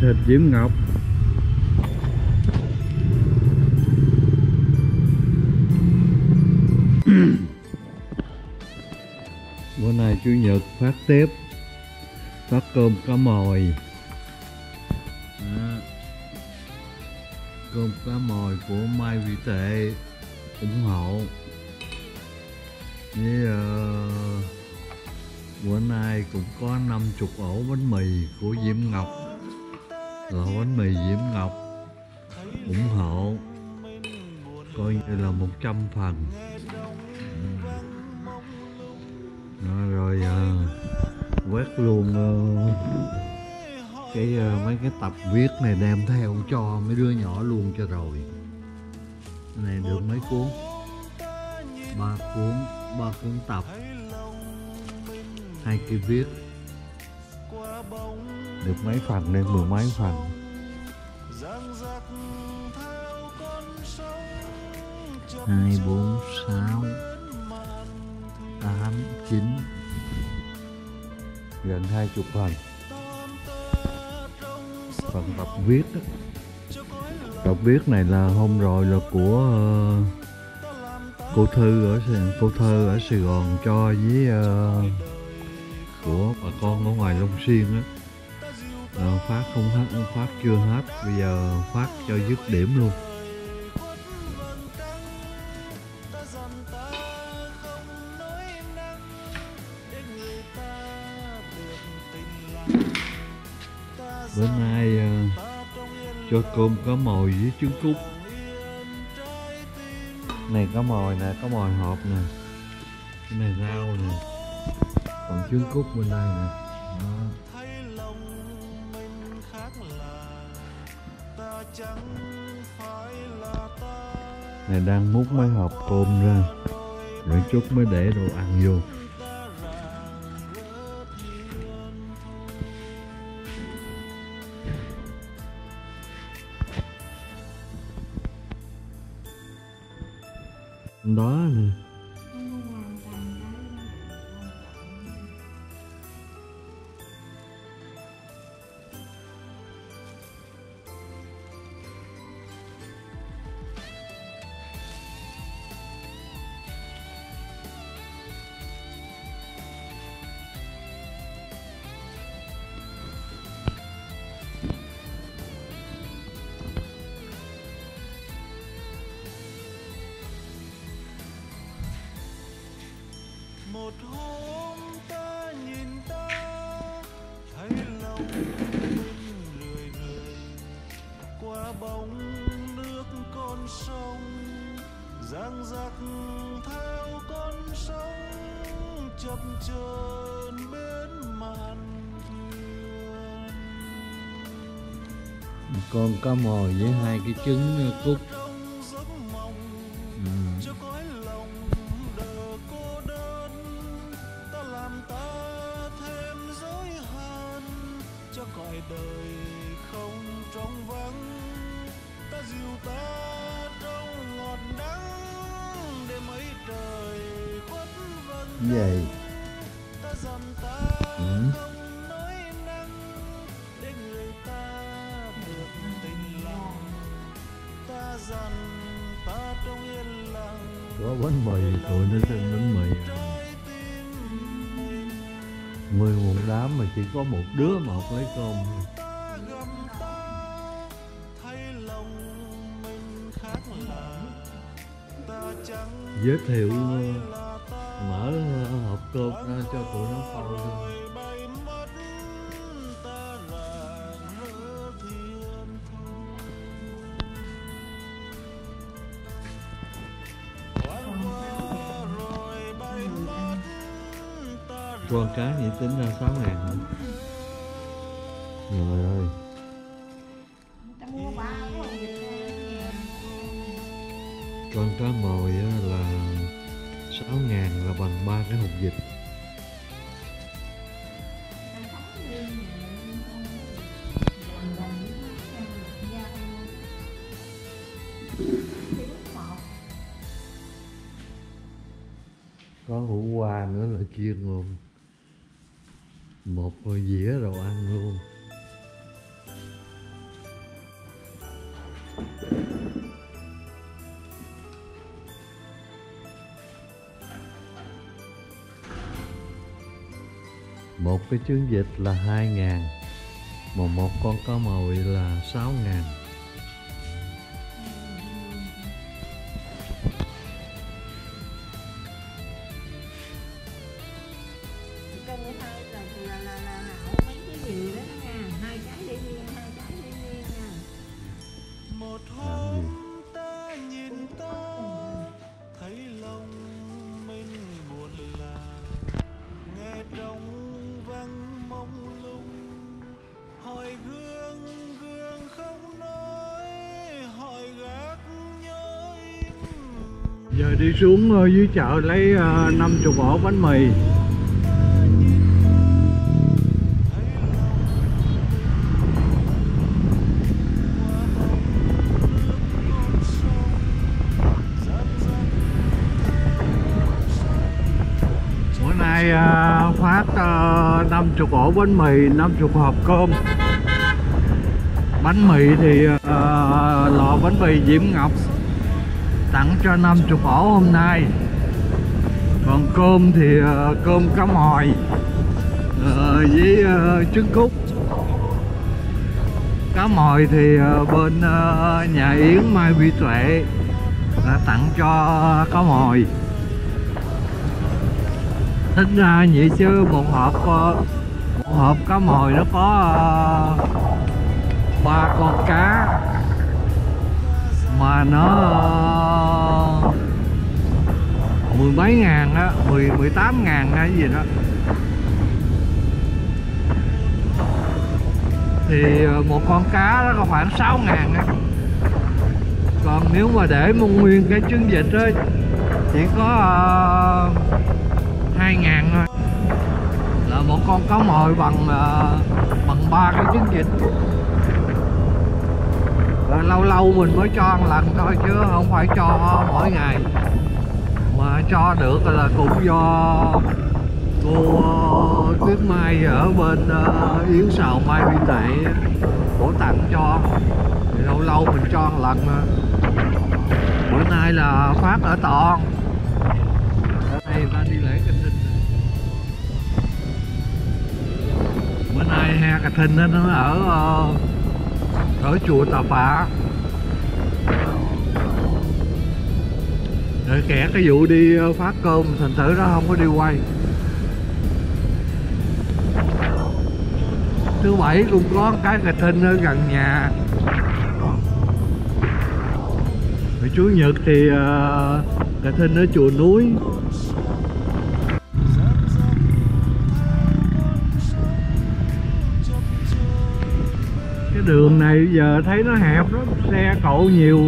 mì thịt Diễm Ngọc. Bữa nay chủ nhật phát tiếp, phát cơm cá mòi. Đó. Cơm cá mòi của Mai Vị Tệ ủng hộ. Với bữa nay cũng có 50 ổ bánh mì của Diễm Ngọc, là bánh mì Diễm Ngọc ủng hộ, coi như là 100 phần. Rồi quét luôn mấy cái tập viết này đem theo cho mấy đứa nhỏ luôn cho rồi. Cái này được mấy cuốn? 3 cuốn tập, 2 kia viết, được mấy phần đây, 10 mấy phần. Hai, 4, 6, 8, 9, gần 20 phần. Phần tập viết đó. Tập viết này là hôm rồi là của cô thơ ở Sài Gòn cho, với của bà con ở ngoài Long Xuyên á. Phát không hết, phát chưa hết, bây giờ phát cho dứt điểm luôn. Bữa nay cho cơm cá mòi với trứng cút. Này cá mòi nè, cá mòi hộp nè, cái này rau nè, còn trứng cút bên đây nè. Đó. Này đang múc mấy hộp cơm ra rồi chút mới để đồ ăn vô. Đó nè, một hôm ta nhìn ta thấy lòng lười người qua bóng nước con sông giang giặc theo con sông chập chờn bên màn con cá mòi với 2 cái trứng cút. Đời không trong vắng ta dìu ta trong ngọt đắng để mấy trời khuất vân vậy ta dầm ta không nói năng để người ta được tình lòng ta dằn ta trong yên lặng có bánh mì tụi nó trên bánh mì 10 đám mà chỉ có một đứa mà học lấy cơm. Giới thiệu mở hộp cơm ra cho tụi nó phâu. Con cá vậy tính ra 6.000 nữa. Trời ơi, con cá mồi là 6.000 là bằng 3 cái hộp vịt. Có hủ qua nữa là chiên luôn, một dĩa đồ ăn luôn. một cái chương dịch là 2.000, mà một con cá mồi là 6.000. Giờ đi xuống dưới chợ lấy 50 ổ bánh mì. Bữa nay phát 50 ổ bánh mì, 50 hộp cơm. Bánh mì thì lò bánh mì Diễm Ngọc tặng cho 50 ổ hôm nay. Còn cơm thì cơm cá mòi với trứng cút. Cá mòi thì bên nhà Yến Mai Vị Tệ đã tặng cho cá mòi. Tính ra vậy chứ một hộp cá mòi nó có 3 con cá, mà nó mười mấy ngàn á, 18 ngàn hay gì đó. Thì một con cá nó có khoảng 6 ngàn á. Còn nếu mà để mua nguyên cái trứng vịt á chỉ có 2 ngàn thôi. Là một con cá mồi bằng 3 cái trứng vịt. Rồi lâu lâu mình mới cho ăn lần thôi chứ không phải cho mỗi ngày, mà cho được là cũng do cô Tuyết Mai ở bên Yến Sào Mai Vị Tệ cổ tặng cho, thì lâu lâu mình cho ăn lần. Bữa nay là phát ở toàn đây, ta đi lễ Kathina. Bữa nay ha, Kathina nó ở chùa Tà Phạ. Để kẻ cái vụ đi phát cơm thành thử nó không có đi quay. Thứ Bảy cũng có cái Kathina ở gần nhà. Rồi Chủ Nhật thì Kathina ở chùa núi. Đường này giờ thấy nó hẹp lắm, xe cộ nhiều.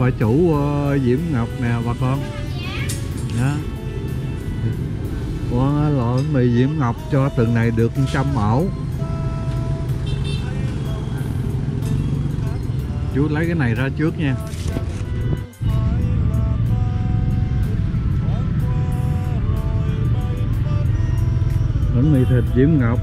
Bà chủ Diễm Ngọc nè bà con đó. Ủa, lọ bánh mì Diễm Ngọc cho tuần này được 100 ổ. Chú lấy cái này ra trước nha. Bánh mì thịt Diễm Ngọc.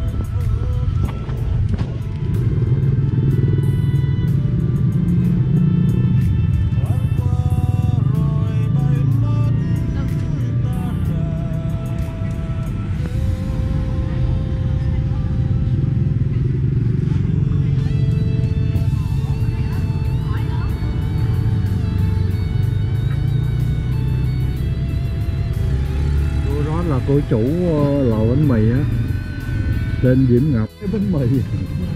Cô chủ lò bánh mì á tên Diễm Ngọc, cái bánh mì